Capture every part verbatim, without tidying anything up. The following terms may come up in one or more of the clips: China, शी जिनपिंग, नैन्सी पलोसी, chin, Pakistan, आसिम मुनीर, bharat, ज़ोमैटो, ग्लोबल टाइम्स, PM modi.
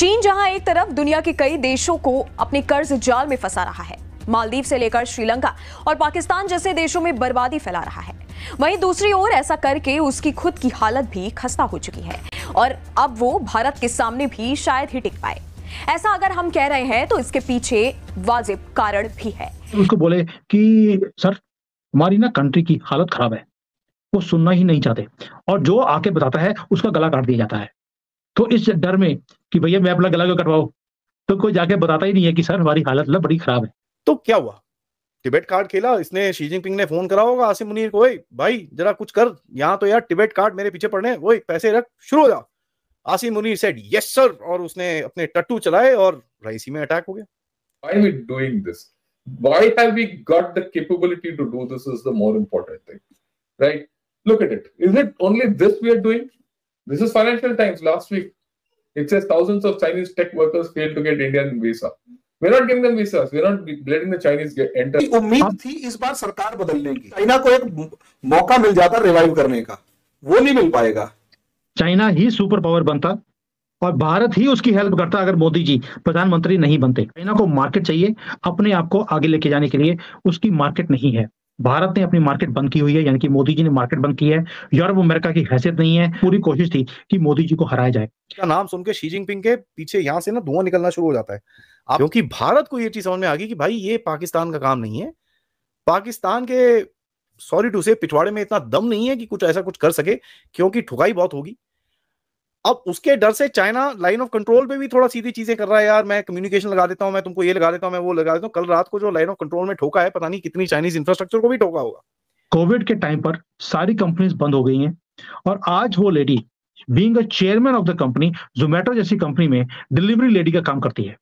चीन जहां एक तरफ दुनिया के कई देशों को अपने कर्ज जाल में फंसा रहा है, मालदीव से लेकर श्रीलंका और पाकिस्तान जैसे देशों में बर्बादी फैला रहा है, वहीं दूसरी ओर ऐसा करके उसकी खुद की हालत भी खस्ता हो चुकी है और अब वो भारत के सामने भी शायद ही टिक पाए। ऐसा अगर हम कह रहे हैं तो इसके पीछे वाजिब कारण भी है। उसको बोले कि सर हमारी ना कंट्री की हालत खराब है, वो सुनना ही नहीं चाहते और जो आके बताता है उसका गला काट दिया जाता है। तो इस डर में कि भैया मैं अपना गला क्यों कटवाऊं, तो कोई जाके बताता ही नहीं है कि सर हमारी हालत ना बड़ी खराब है। तो क्या हुआ, टिबेट कार्ड खेला इसने, शी जिनपिंग ने फोन करा होगा आसिम मुनीर को, भाई जरा कुछ कर यहाँ, तो यार टिबेट कार्ड मेरे पीछे पड़ने, वो पैसे रख शुरू हो जा। आसिम मुनीर said yes sir, और उसने अपने टट्टू चलाए और राइसी में अटैक हो गया। Why are we doing this? Why have we got the capability to do this is the more important thing, right? Look at it. Is it only this we are doing? This is Financial Times last week. It says thousands of Chinese tech workers failed to get Indian visa. We're not giving them visas. We're not letting the Chinese get enter. उम्मीद थी इस बार सरकार बदलने की, China को एक मौका मिल जाता रिवाइव करने का, वो नहीं मिल पाएगा। चाइना ही सुपर पावर बनता और भारत ही उसकी हेल्प करता अगर मोदी जी प्रधानमंत्री नहीं बनते। चाइना को मार्केट चाहिए अपने आप को आगे लेके जाने के लिए, उसकी मार्केट नहीं है। भारत ने अपनी मार्केट बंद की हुई है, यानी कि मोदी जी ने मार्केट बंद की है। यूरोप अमेरिका की हैसियत नहीं है। पूरी कोशिश थी कि मोदी जी को हराया जाए। क्या नाम सुन के शी जिनपिंग के पीछे यहाँ से ना धुआं निकलना शुरू हो जाता है, क्योंकि भारत को ये चीज समझ में आ गई कि भाई ये पाकिस्तान का काम नहीं है, पाकिस्तान के सॉरी टू से पिछवाड़े में इतना दम नहीं है कि कुछ ऐसा कुछ कर सके, क्योंकि ठुकाई बहुत होगी। अब उसके डर से चाइना लाइन ऑफ कंट्रोल पे भी थोड़ा सीधी चीजें कर रहा है, यार मैं कम्युनिकेशन लगा देता हूं, मैं तुमको ये लगा देता हूं, मैं वो लगा देता हूं। कल रात को जो लाइन ऑफ कंट्रोल में ठोका है, पता नहीं कितनी चाइनीज इंफ्रास्ट्रक्चर को भी ठोका होगा। कोविड के टाइम पर सारी कंपनीज बंद हो गई हैं और आज वो lady being a chairman of the company, ज़ोमैटो जैसी कंपनी में डिलीवरी लेडी का काम करती है।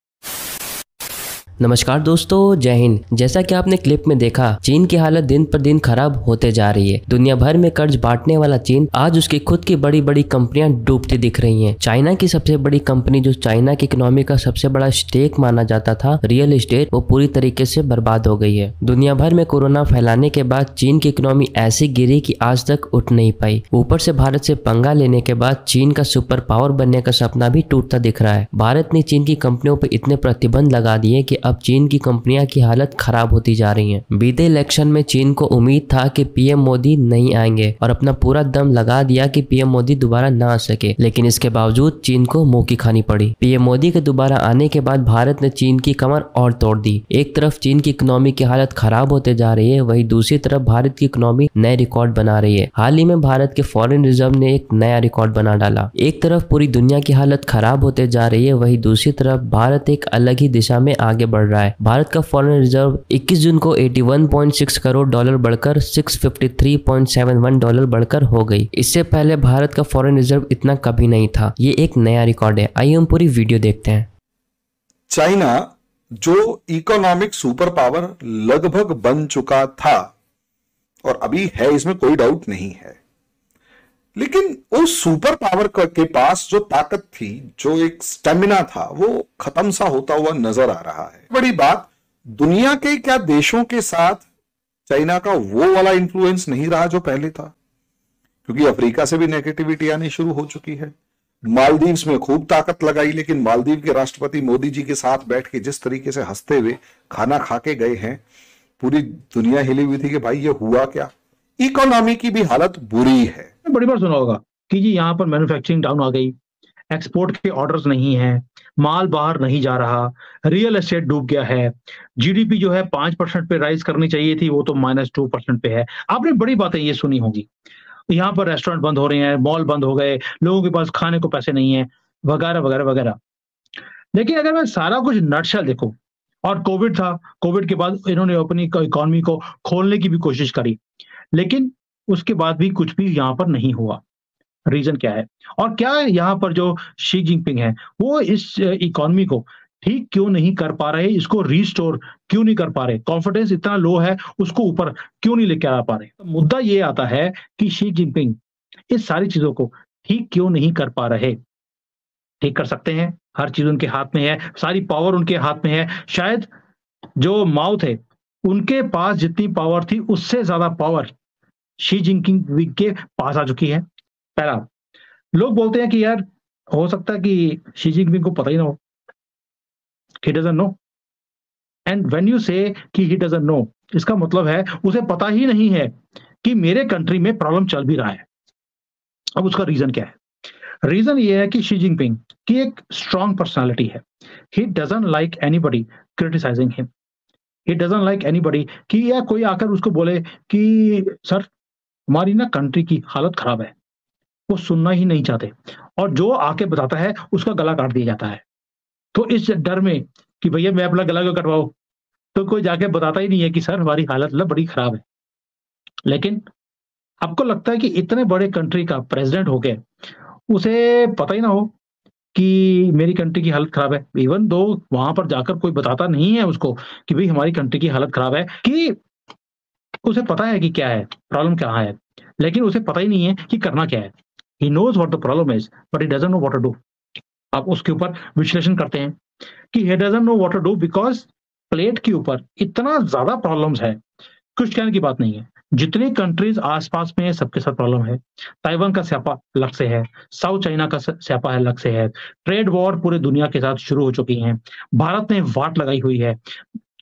नमस्कार दोस्तों, जय हिंद। जैसा कि आपने क्लिप में देखा, चीन की हालत दिन पर दिन खराब होते जा रही है। दुनिया भर में कर्ज बांटने वाला चीन आज उसकी खुद की बड़ी बड़ी कंपनियां डूबती दिख रही हैं। चाइना की सबसे बड़ी कंपनी, जो चाइना की इकोनॉमी का सबसे बड़ा स्टेक माना जाता था, रियल एस्टेट, वो पूरी तरीके से बर्बाद हो गई है। दुनिया भर में कोरोना फैलाने के बाद चीन की इकोनॉमी ऐसी गिरी की आज तक उठ नहीं पाई। ऊपर से भारत से पंगा लेने के बाद चीन का सुपर पावर बनने का सपना भी टूटता दिख रहा है। भारत ने चीन की कंपनियों पर इतने प्रतिबंध लगा दिए कि अब चीन की कंपनियां की हालत खराब होती जा रही है। बीते इलेक्शन में चीन को उम्मीद था कि पीएम मोदी नहीं आएंगे और अपना पूरा दम लगा दिया कि पीएम मोदी दोबारा ना आ सके, लेकिन इसके बावजूद चीन को मुंह की खानी पड़ी। पीएम मोदी के दोबारा आने के बाद भारत ने चीन की कमर और तोड़ दी। एक तरफ चीन की इकोनॉमी की हालत खराब होते जा रही है, वही दूसरी तरफ भारत की इकोनॉमी नए रिकॉर्ड बना रही है। हाल ही में भारत के फॉरेन रिजर्व ने एक नया रिकॉर्ड बना डाला। एक तरफ पूरी दुनिया की हालत खराब होते जा रही है, वही दूसरी तरफ भारत एक अलग ही दिशा में आगे बढ़ रहा है। भारत का फॉरेन रिजर्व इक्कीस जून को इक्यासी पॉइंट छह करोड़ डॉलर बढ़कर छह सौ तिरेपन पॉइंट सात एक डॉलर बढ़कर हो गई। इससे पहले भारत का फॉरेन रिजर्व इतना कभी नहीं था। ये एक नया रिकॉर्ड है। आइए हम पूरी वीडियो देखते हैं। चाइना जो इकोनॉमिक सुपर पावर लगभग बन चुका था और अभी है, इसमें कोई डाउट नहीं है, लेकिन उस सुपर पावर के पास जो ताकत थी, जो एक स्टेमिना था, वो खत्म सा होता हुआ नजर आ रहा है। बड़ी बात, दुनिया के क्या देशों के साथ चाइना का वो वाला इन्फ्लुएंस नहीं रहा जो पहले था, क्योंकि अफ्रीका से भी नेगेटिविटी आनी शुरू हो चुकी है। मालदीव्स में खूब ताकत लगाई, लेकिन मालदीव के राष्ट्रपति मोदी जी के साथ बैठ के जिस तरीके से हंसते हुए खाना खा के गए हैं, पूरी दुनिया हिली हुई थी कि भाई ये हुआ क्या। इकोनॉमी की भी हालत बुरी है। बड़ी बार सुना होगा कि जी यहाँ पर मैन्युफैक्चरिंग डाउन आ गई, एक्सपोर्ट के ऑर्डर्स नहीं है, माल बाहर नहीं जा रहा, रियल एस्टेट डूब गया है, जीडीपी जो है पांच परसेंट पे राइज करनी चाहिए थी, वो तो माइनस टू परसेंट पे है। आपने बड़ी बातें ये सुनी होगी, यहाँ पर रेस्टोरेंट बंद हो रहे हैं, मॉल बंद हो गए, लोगों के पास खाने को पैसे नहीं है, वगैरह वगैरह वगैरह। लेकिन अगर मैं सारा कुछ नटशल देखो, और कोविड था, कोविड के बाद इन्होंने अपनी इकोनॉमी को खोलने की भी कोशिश करी, लेकिन उसके बाद भी कुछ भी यहाँ पर नहीं हुआ। रीजन क्या है और क्या है? यहाँ पर जो शी जिनपिंग है वो इस इकोनॉमी को ठीक क्यों नहीं कर पा रहे, इसको रिस्टोर क्यों नहीं कर पा रहे, कॉन्फिडेंस इतना लो है, उसको ऊपर क्यों नहीं लेकर आ पा रहे। तो मुद्दा ये आता है कि शी जिनपिंग इस सारी चीजों को ठीक क्यों नहीं कर पा रहे। ठीक कर सकते हैं, हर चीज उनके हाथ में है, सारी पावर उनके हाथ में है। शायद जो माउथ है उनके पास जितनी पावर थी उससे ज्यादा पावर शी जिनपिंग के पास आ चुकी है। पहला, लोग बोलते हैं कि यार हो सकता है कि शी जिनपिंग को पता ही ना हो, he doesn't know. And when you say कि he doesn't know, इसका मतलब है उसे पता ही नहीं है कि मेरे कंट्री में प्रॉब्लम चल भी रहा है. अब उसका रीजन क्या है? रीजन ये है कि शी जिनपिंग की एक स्ट्रांग पर्सनालिटी है. he doesn't like anybody criticizing him. he doesn't like anybody कि या कोई आकर उसको बोले कि सर हमारी ना कंट्री की हालत खराब है, वो सुनना ही नहीं चाहते, और जो आके बताता है उसका गला काट दिया जाता है. तो इस डर में कि भैया मैं अपना गला क्यों कटवाओ, तो कोई जाके बताता ही नहीं है कि सर हमारी हालत ना बड़ी खराब है. लेकिन आपको लगता है कि इतने बड़े कंट्री का प्रेसिडेंट होके उसे पता ही ना हो कि मेरी कंट्री की हालत खराब है, इवन दो वहां पर जाकर कोई बताता नहीं है उसको कि भाई हमारी कंट्री की हालत खराब है, कि उसे पता है कि क्या है प्रॉब्लम, कहाँ है, लेकिन उसे पता ही नहीं है कि करना क्या है. he knows what the problem is but he doesn't know what to do. आप उसके ऊपर विश्लेषण करते हैं कि he doesn't know what to do because plate के ऊपर इतना ज्यादा प्रॉब्लम्स है, कुछ कहने की बात नहीं है. जितनी कंट्रीज आसपास में सबके साथ प्रॉब्लम है. ताइवान का स्यापा अलग से है, साउथ चाइना का स्यापा अलग से है, ट्रेड वॉर पूरे दुनिया के साथ शुरू हो चुकी है, भारत ने वाट लगाई हुई है.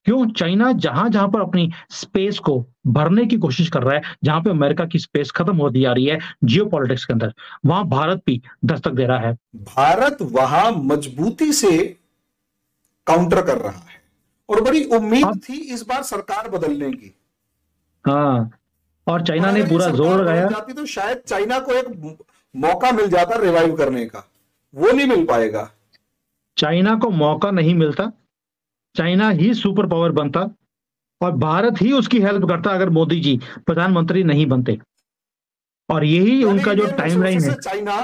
क्यों? चाइना जहां जहां पर अपनी स्पेस को भरने की कोशिश कर रहा है, जहां पे अमेरिका की स्पेस खत्म होती जा रही है जियोपॉलिटिक्स के अंदर, वहां भारत भी दस्तक दे रहा है. भारत वहां मजबूती से काउंटर कर रहा है, और बड़ी उम्मीद थी इस बार सरकार बदलने की. हाँ, और चाइना ने पूरा जोर लगाया. तो शायद चाइना को एक मौका मिल जाता रिवाइव करने का, वो नहीं मिल पाएगा. चाइना को मौका नहीं मिलता, चाइना ही सुपर पावर बनता और भारत ही उसकी हेल्प करता अगर मोदी जी प्रधानमंत्री नहीं बनते. और यही उनका जो टाइमलाइन है, चाइना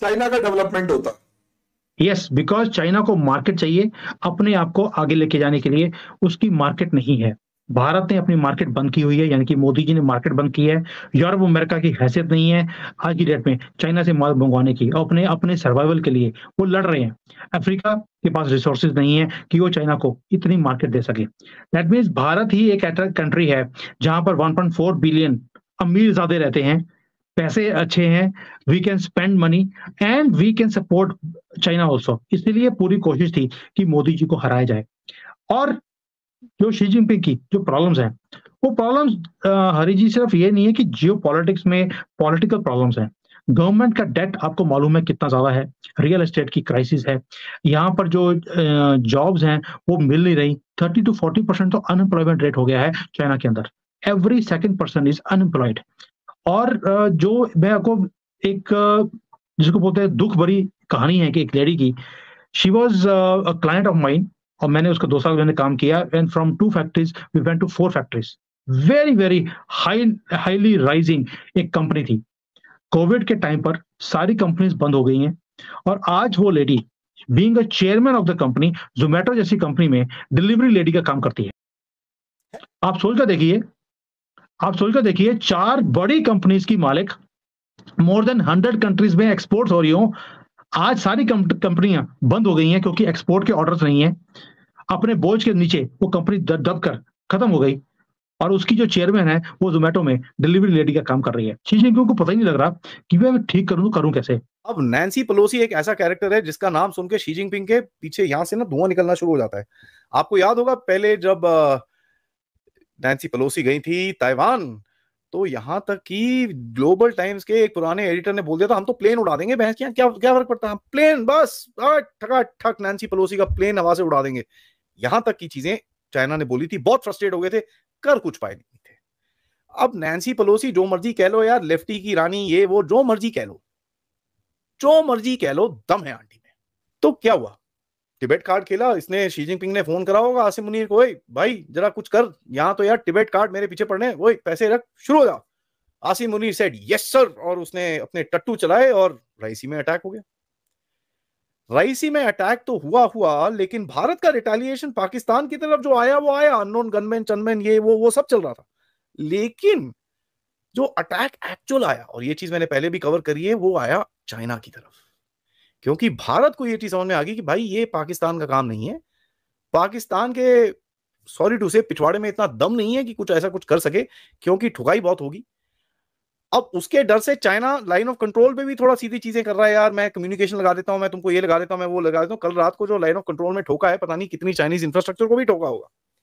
चाइना का डेवलपमेंट होता. यस, बिकॉज चाइना को मार्केट चाहिए अपने आप को आगे लेके जाने के लिए, उसकी मार्केट नहीं है. भारत ने अपनी मार्केट बंद की हुई है, यानी कि मोदी जी ने मार्केट बंद की है. यूरोप अमेरिका की हैसियत नहीं है आज की डेट में चाइना से माल मंगवाने की, और अपने अपने सर्वाइवल के लिए वो लड़ रहे हैं. अफ्रीका के पास रिसोर्सेज नहीं है कि वो चाइना को इतनी मार्केट दे सके. दैट मीन्स भारत ही एक ऐसा कंट्री है जहां पर वन पॉइंट फोर बिलियन अमीर ज्यादा रहते हैं, पैसे अच्छे हैं, we can spend money and we can support China also. इसलिए पूरी कोशिश थी कि मोदी जी को हराया जाए. और जो शी जिनपिंग की जो प्रॉब्लम्स हैं, वो प्रॉब्लम्स हरी जी सिर्फ ये नहीं है कि जियोपॉलिटिक्स में पॉलिटिकल प्रॉब्लम्स हैं. गवर्नमेंट का डेट आपको मालूम है कितना ज्यादा है, रियल एस्टेट की क्राइसिस है, यहाँ पर जो जॉब्स uh, हैं वो मिल नहीं रही. थर्टी टू फोर्टी परसेंट तो अनएम्प्लॉयमेंट रेट हो गया है चाइना के अंदर. Every second person is unemployed. और uh, जो मैं आपको एक uh, जिसको बोलते हैं दुख भरी कहानी है कि एक लेडी की, she was a client of mine और मैंने उसका दो साल मैंने काम किया. And from two factories we went to four factories. Very very high highly rising एक कंपनी थी. कोविड के टाइम पर सारी कंपनीज बंद हो गई हैं, और आज वो lady being a chairman of the company, ज़ोमैटो जैसी कंपनी में डिलीवरी लेडी का काम करती है. आप सोचकर देखिए, आप सोचकर देखिए, चार बड़ी कंपनीज की मालिक, मोर देन हंड्रेड कंट्रीज में एक्सपोर्ट हो रही हो. आज सारी कंपनियां बंद हो गई हैं क्योंकि एक्सपोर्ट के ऑर्डर्स नहीं है. अपने बोझ के नीचे वो कंपनी दब दब कर खत्म हो गई, और उसकी जो चेयरमैन है वो ज़ोमैटो में डिलीवरी लेडी का काम कर रही है. शी जिनपिंग को पता ही नहीं लग रहा कि मैं ठीक करूं तो करूं कैसे. अब नैन्सी पलोसी एक ऐसा कैरेक्टर है जिसका नाम सुनकर शी जिनपिंग के पीछे यहाँ से ना धुआं निकलना शुरू हो जाता है. आपको याद होगा पहले जब नैन्सी पलोसी गई थी ताइवान, तो यहाँ तक कि ग्लोबल टाइम्स के एक पुराने एडिटर ने बोल दिया था हम तो प्लेन उड़ा देंगे. बहस क्या क्या क्या फर्क पड़ता है, प्लेन बस ठक नैन्सी पलोसी का प्लेन हवा से उड़ा देंगे. यहां तक की चीजें चाइना ने बोली थी. बहुत फ्रस्ट्रेट हो गए थे, कर कुछ पाए नहीं थे. अब नैन्सी पलोसी जो मर्जी कह लो यार, लेफ्टी की रानी, ये वो जो मर्जी कह लो, जो मर्जी कह लो, दम है आंटी में. तो क्या हुआ, टिबेट कार्ड खेला. इसने शी जिनपिंग ने फोन करा होगा आसिम मुनीर को, भाई जरा कुछ कर, यहाँ तो यार टिबेट कार्ड मेरे पीछे पड़ने, वो पैसे रख, शुरू हो जाओ. आसिम मुनीर said yes sir, और उसने अपने टट्टू चलाए और राइसी में अटैक हो गया. राइसी में अटैक तो हुआ हुआ लेकिन भारत का रिटेलिएशन पाकिस्तान की तरफ जो आया वो आया. अननोन गनमैन चनमैन ये वो वो सब चल रहा था, लेकिन जो अटैक एक्चुअल आया, और ये चीज मैंने पहले भी कवर करी है, वो आया चाइना की तरफ. क्योंकि भारत को ये चीज समझ में आ गई कि भाई ये पाकिस्तान का काम नहीं है, पाकिस्तान के सॉरी टू से पिछवाड़े में इतना दम नहीं है कि कुछ ऐसा कुछ कर सके, क्योंकि ठुकाई बहुत होगी. अब उसके डर से चाइना लाइन ऑफ कंट्रोल पे भी थोड़ा सीधी चीजें कर रहा है यार, मैं कम्युनिकेशन लगा देता हूँ, मैं तुमको ये लगा देता हूँ, मैं वो लगा देता हूँ। कल रात को जो लाइन ऑफ कंट्रोल में ठोका है, पता नहीं कितनी चाइनीज इंफ्रास्ट्रक्चर को भी ठोका होगा।